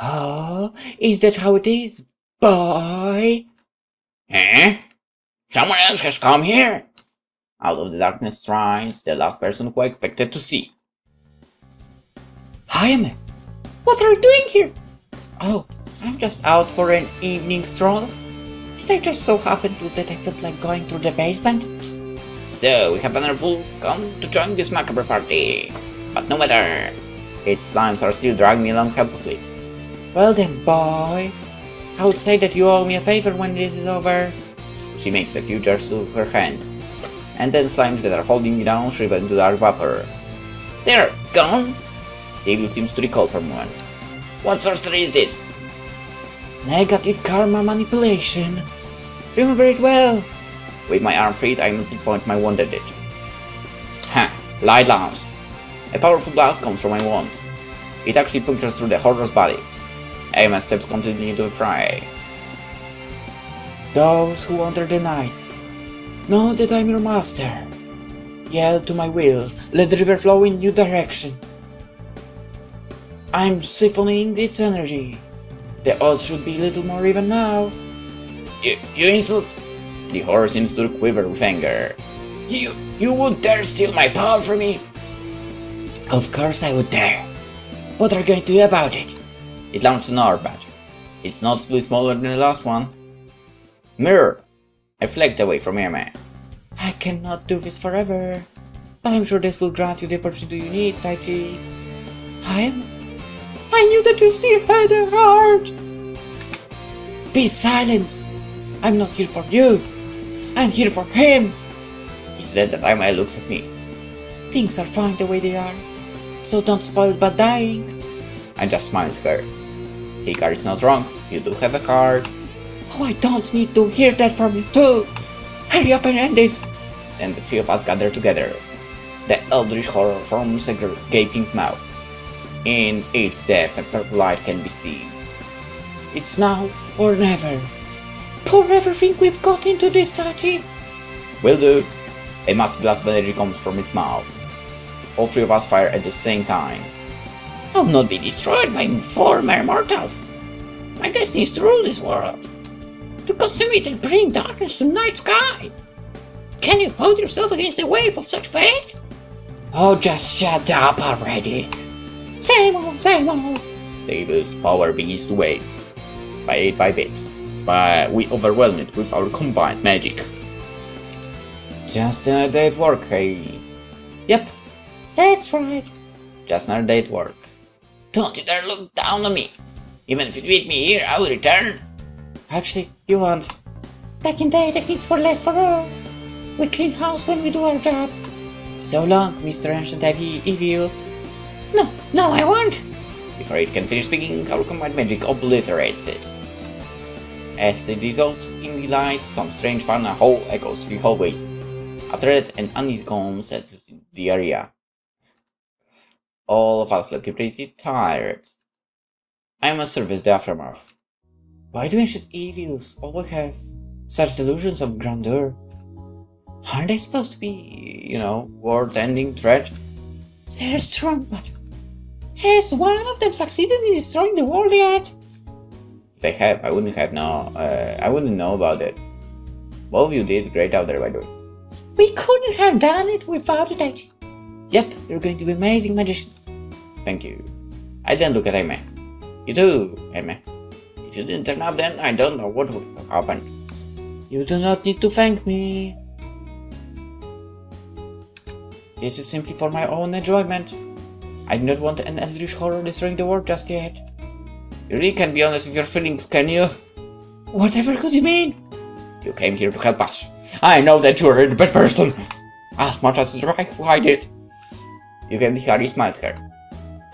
Oh, is that how it is, boy? Huh? Someone else has come here! Out of the darkness strides the last person who I expected to see. Ayame! What are you doing here? Oh, I'm just out for an evening stroll. And I just so happened to that I felt like going through the basement. So, we have another fool come to join this macabre party. But no matter, its slimes are still dragging me along helplessly. Well then, boy, I would say that you owe me a favor when this is over. She makes a few gestures with her hands, and then slimes that are holding me down shrivel into dark vapor. They're gone? The evil seems to recall for a moment. What sorcery is this? Negative karma manipulation. Remember it well. With my arm freed, I immediately point my wand at it. Ha! Light laughs. A powerful blast comes from my wand. It actually punctures through the horror's body. Ayame steps completely into the fray. Those who wander the night, know that I'm your master. Yell to my will, let the river flow in new direction. I'm siphoning its energy. The odds should be a little more even now. You, you insult? The horror seems to quiver with anger. You, you would dare steal my power from me? Of course I would dare. What are you going to do about it? It launched another bat. It's noticeably smaller than the last one. Mirror! I flagged away from Ayame. I cannot do this forever, but I'm sure this will grant you the opportunity you need, Taichi. Ayame? I knew that you still had a heart! Be silent! I'm not here for you! I'm here for him! He said that Ayame looks at me. Things are fine the way they are, so don't spoil it by dying. I just smiled at her. Hikari is not wrong, you do have a heart. Oh, I don't need to hear that from you too! Hurry up and end this! Then the three of us gather together. The eldritch horror forms a gaping mouth. In its depth, a purple light can be seen. It's now or never. Pour everything we've got into this, Taichi! Will do. A massive blast of energy comes from its mouth. All three of us fire at the same time. I'll not be destroyed by former mortals. My destiny is to rule this world. To consume it and bring darkness to night sky. Can you hold yourself against the wave of such fate? Oh, just shut up already. Same old, same old. The evil's power begins to wane, bit by bit, but we overwhelm it with our combined magic. Just another day at work, hey? Yep, that's right. Just another day at work. Don't you dare look down on me. Even if you beat me here, I will return. Actually, you won't. Back in day, techniques for less for all. We clean house when we do our job. So long, Mister Ancient Evil. No, no, I won't! Before it can finish speaking, our combined magic obliterates it. As it dissolves in the light, some strange final hole echoes through the hallways. After that, an uneasy calm settles in the area. All of us look pretty tired. I must surface the aftermath. Why do ancient evils always have such delusions of grandeur? Aren't they supposed to be, you know, world-ending threat? They're strong, but has one of them succeeded in destroying the world yet? If they have, I wouldn't have no, uh, I wouldn't know about it. Both of you did great out there, by the way. We couldn't have done it without it, Taichi. Yep, you're going to be amazing magician. Thank you. I then look at Ayame. You too, Ayame. If you didn't turn up then, I don't know what would have happened. You do not need to thank me. This is simply for my own enjoyment. I do not want an eldritch horror destroying the world just yet. You really can't be honest with your feelings, can you? Whatever could you mean? You came here to help us. I know that you are a bad person. as much as Dryfly did. Yuki and Hikari smiled at her.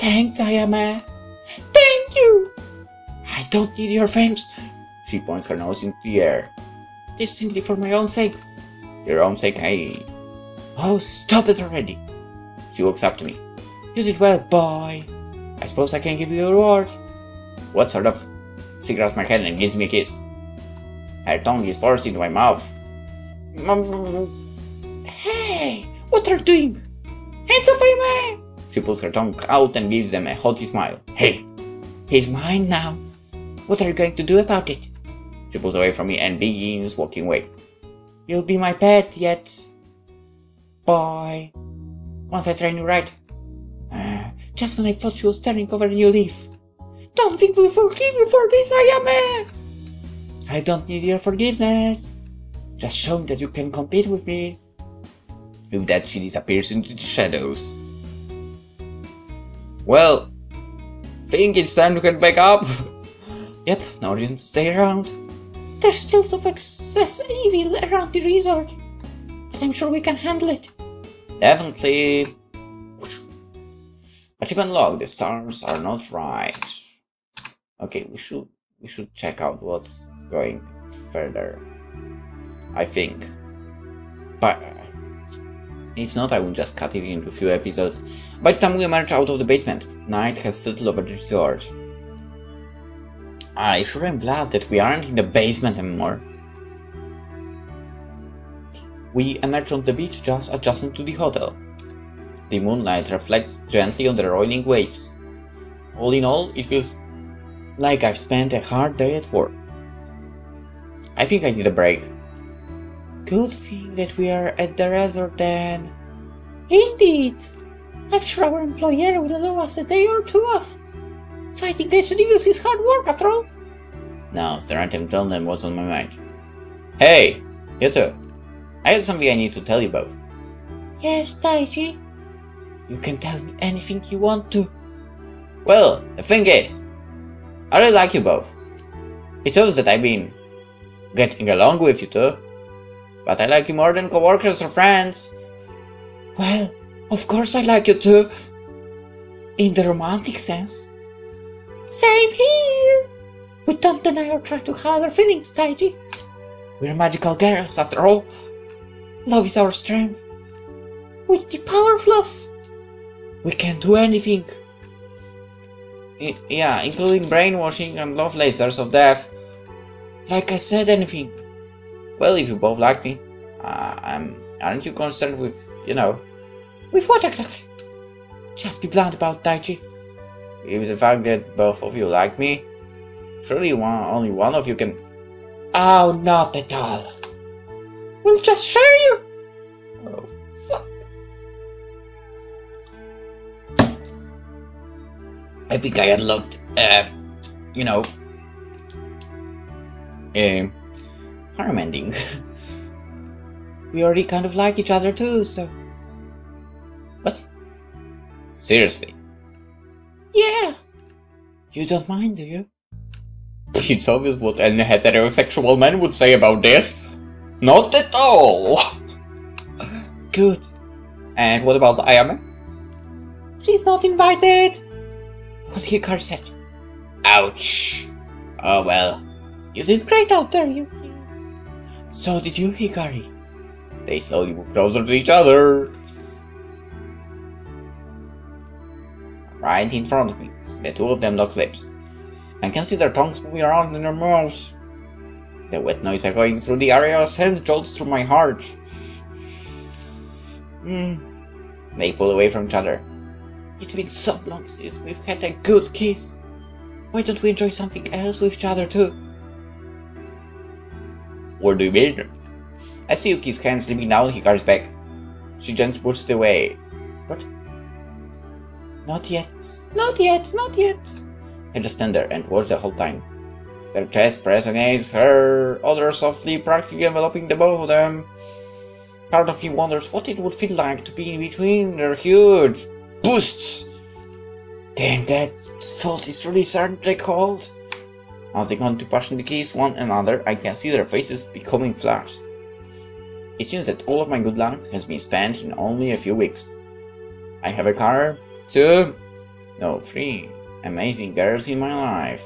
Thanks, Ayame. Thank you. I don't need your frames. She points her nose into the air. This is simply for my own sake. Your own sake, hey. Oh, stop it already. She walks up to me. You did well, boy. I suppose I can give you a reward. What sort of? She grabs my hand and gives me a kiss. Her tongue is forced into my mouth. Hey, what are you doing? Hands off me! She pulls her tongue out and gives them a haughty smile. Hey, he's mine now. What are you going to do about it? She pulls away from me and begins walking away. You'll be my pet yet, boy. Once I train you right. Uh, just when I thought she was staring over a new leaf. Don't think we'll forgive you for this, Ayame! I don't need your forgiveness. Just show me that you can compete with me. With that, she disappears into the shadows. Well, think it's time to get back up. Yep, no reason to stay around. There's still some excess evil around the resort, but I'm sure we can handle it. Definitely. Achievement log: the stars are not right. Okay, we should we should check out what's going further. I think, but if not, I will just cut it into a few episodes. By the time we emerge out of the basement, night has settled over the resort. I sure am glad that we aren't in the basement anymore. We emerge on the beach just adjacent to the hotel. The moonlight reflects gently on the rolling waves. All in all, it feels like I've spent a hard day at work. I think I need a break. Good thing that we are at the resort then. Indeed! I'm sure our employer will allow us a day or two off. Fighting the evils is hard work after all. Now, Serantem, tell them what's on my mind. Hey, you two. I have something I need to tell you both. Yes, Taichi. You can tell me anything you want to. Well, the thing is, I really like you both. It shows that I've been getting along with you two. But I like you more than coworkers or friends. Well, of course I like you too. In the romantic sense. Same here! We don't deny or try to hide our feelings, Taichi. We're magical girls, after all. Love is our strength. With the power of love, we can do anything. I yeah, including brainwashing and love lasers of death. Like I said, anything. Well, if you both like me, uh, I'm, aren't you concerned with, you know... With what exactly? Just be blunt about, Taichi. If the fact that both of you like me, surely one, only one of you can... Oh, not at all. We'll just share you. Oh, fuck. I think I unlocked, uh, you know, a harm ending. We already kind of like each other too, so... What? Seriously? Yeah! You don't mind, do you? It's obvious what any heterosexual man would say about this. Not at all! Good. And what about Ayame? She's not invited! What Hikari said. Ouch! Oh well. You did great out there, Yuki. So did you, Hikari. They slowly move closer to each other. Right in front of me, the two of them lock lips. I can see their tongues moving around in their mouths. The wet noise echoing through the area of sand jolts through my heart. Mm. They pull away from each other. It's been so long since we've had a good kiss. Why don't we enjoy something else with each other too? What do you mean? I see Yuki's hand slipping down Hikari's back. She gently pushes it away. What? Not yet, not yet, not yet. I just stand there and watch the whole time. Their chest pressed against her other softly, practically enveloping the both of them. Part of me wonders what it would feel like to be in between their huge boosts. Damn, that thought is really certainly cold. As they continue to passionately kiss one another, I can see their faces becoming flushed. It seems that all of my good luck has been spent in only a few weeks. I have a car, two, no, three amazing girls in my life.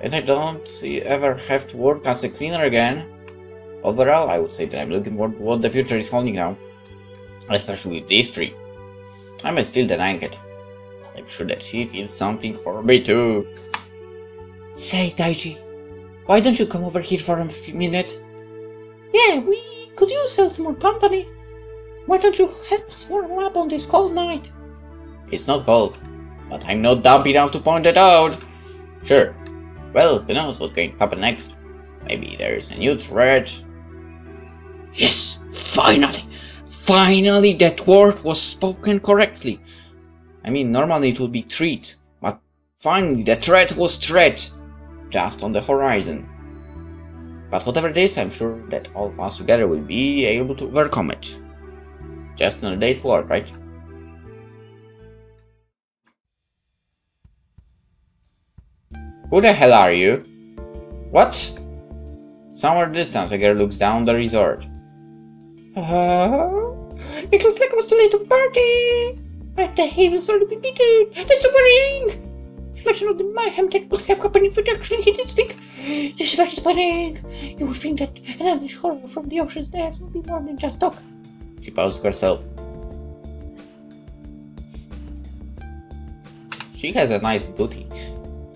And I don't ever have to work as a cleaner again. Overall, I would say that I'm looking forward to what the future is holding now. Especially with these three. I'm still denying it. But I'm sure that she feels something for me too. Say, Taichi, why don't you come over here for a minute? Yeah, we could use some more company. Why don't you help us warm up on this cold night? It's not cold, but I'm not dumb enough to point it out. Sure. Well, who knows what's going to happen next? Maybe there's a new threat. Yes, finally! Finally, that word was spoken correctly. I mean, normally it would be treat, but finally the threat was threat, just on the horizon. But whatever it is, I'm sure that all of us together will be able to overcome it. Just another day at work, right? Who the hell are you? What? Somewhere in the distance, a girl looks down the resort. Oh, it looks like I was too late to party! But the haven's already been beaten! That's so worrying! Imagine all the mayhem that could have happened if it actually hit its peak! This is very disappointing! You would think that an endless horror from the ocean's depths would be more than just talk. She paused herself. She has a nice booty.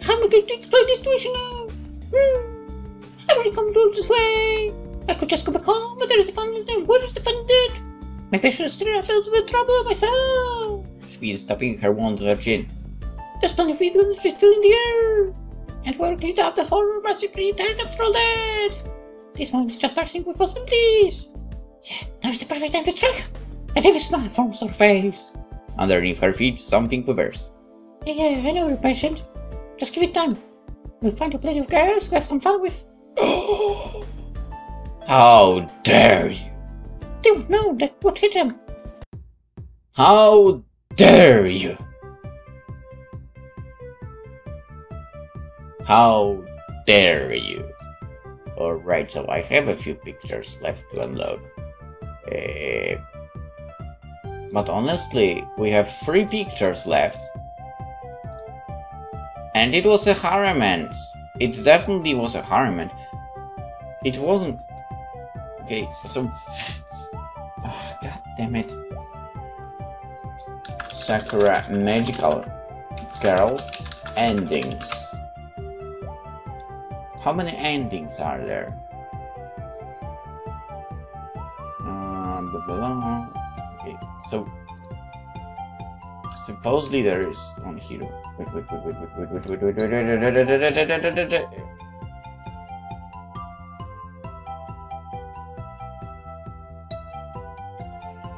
How am I going to explain this situation now? Hmm. I've already come all this way. I could just go back home, but there is a family thing. Where is the fun in that? My patience still felt a bit trouble myself. She is tapping her wand to her chin. There's plenty of evil, she's still in the air. And we're cleaned up, the horror must be pretty tired after all that. This moment is just bursting with possibilities. Yeah, now is the perfect time to strike. And every smile forms her face. Underneath her feet, something quivers. Yeah, yeah, I know you're patient. Just give it time. We'll find a plenty of girls to have some fun with. How dare you! They would know that what hit them. How dare you! How dare you! Alright, so I have a few pictures left to unload. Uh, but honestly, we have three pictures left. And it was a harem end. It definitely was a harem end. It wasn't. Okay, so. Oh, God damn it. Sakura Magical Girls endings. How many endings are there? Uh, blah, blah, blah. Okay, so. Supposedly there is one hero. Wait, wait, wait, wait, wait, wait, wait, wait, wait, wait, wait, wait,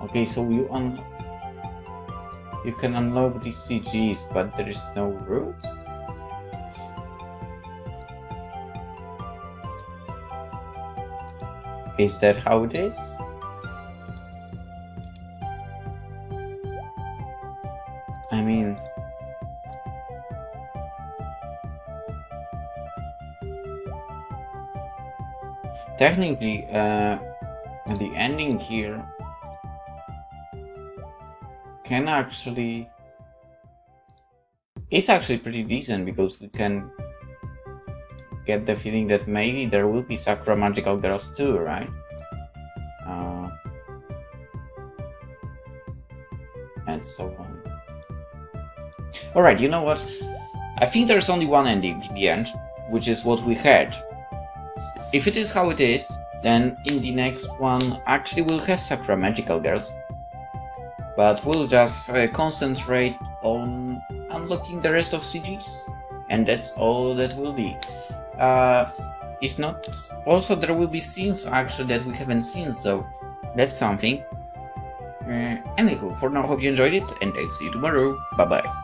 okay, so you un you can unlock these C Gs, but there is no routes. Is that how it is? I mean, technically, uh, the ending here can actually, it's actually pretty decent because we can get the feeling that maybe there will be Sakura Magical Girls too, right? Uh, and so on. Alright, you know what? I think there's only one ending in the end, which is what we had. If it is how it is, then in the next one actually we'll have Sakura Magical Girls. But we'll just uh, concentrate on unlocking the rest of C Gs. And that's all that will be. Uh, if not, also there will be scenes actually that we haven't seen, so that's something. Uh, anywho, for now, hope you enjoyed it, and I'll see you tomorrow. Bye bye.